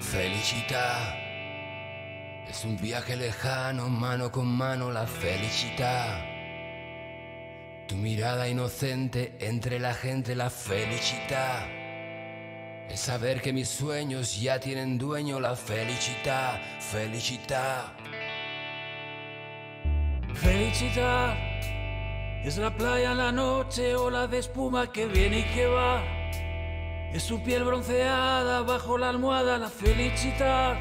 Felicità es un viaje lejano, mano con mano la felicidad. Tu mirada inocente entre la gente, la felicidad. Es saber que mis sueños ya tienen dueño, la felicidad, felicidad. Felicidad es la playa en la noche, ola de espuma que viene y que va. Es su piel bronceada bajo la almohada, la felicidad.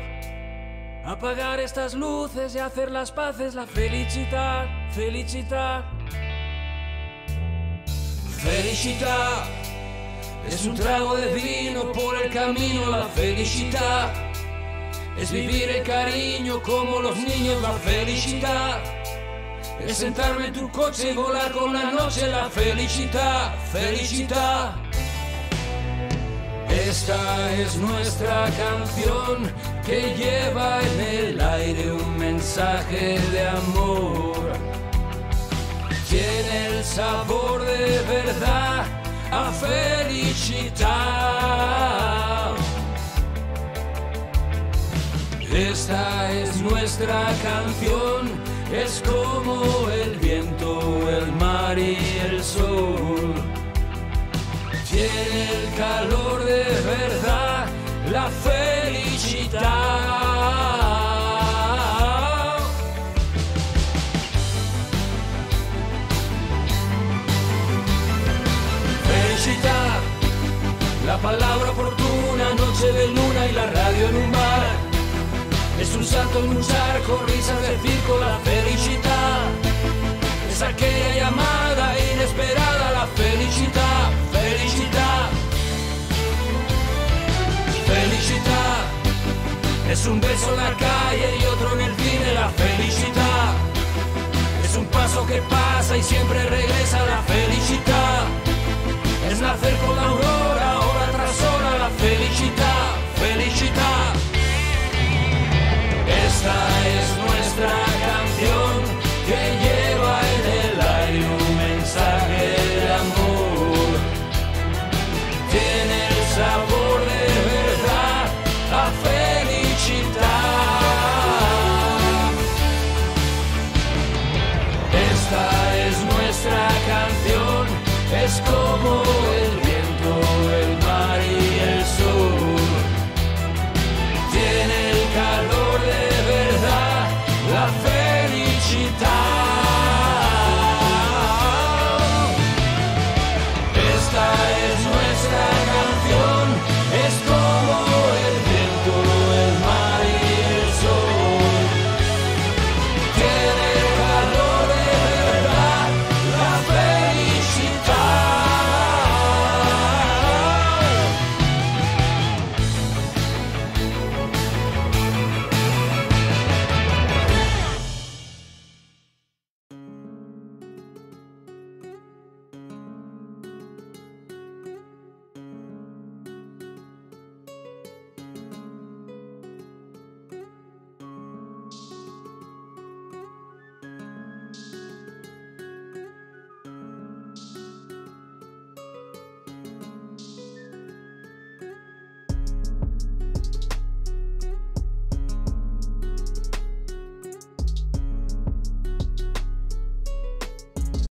Apagar estas luces y hacer las paces, la felicidad, felicidad. Felicidad es un trago de vino por el camino, la felicidad. Es vivir el cariño como los niños, la felicidad. Es sentarme en tu coche y volar con la noche, la felicidad, felicidad. Esta es nuestra canción que lleva en el aire un mensaje de amor. Tiene el sabor de verdad a felicidad. Esta es nuestra canción, es como el viento, el mar y el sol. Tiene el calor de verdad, la felicidad. Felicidad, la palabra oportuna, noche de luna y la radio en un bar. Es un salto en un charco, risas de circo, la felicidad. Es aquella llamada inesperada, la felicidad, felicidad. Felicidad es un beso en la calle y otro en el cine, la felicidad. Es un paso que pasa y siempre regresa, la felicidad. Es nacer con la aurora.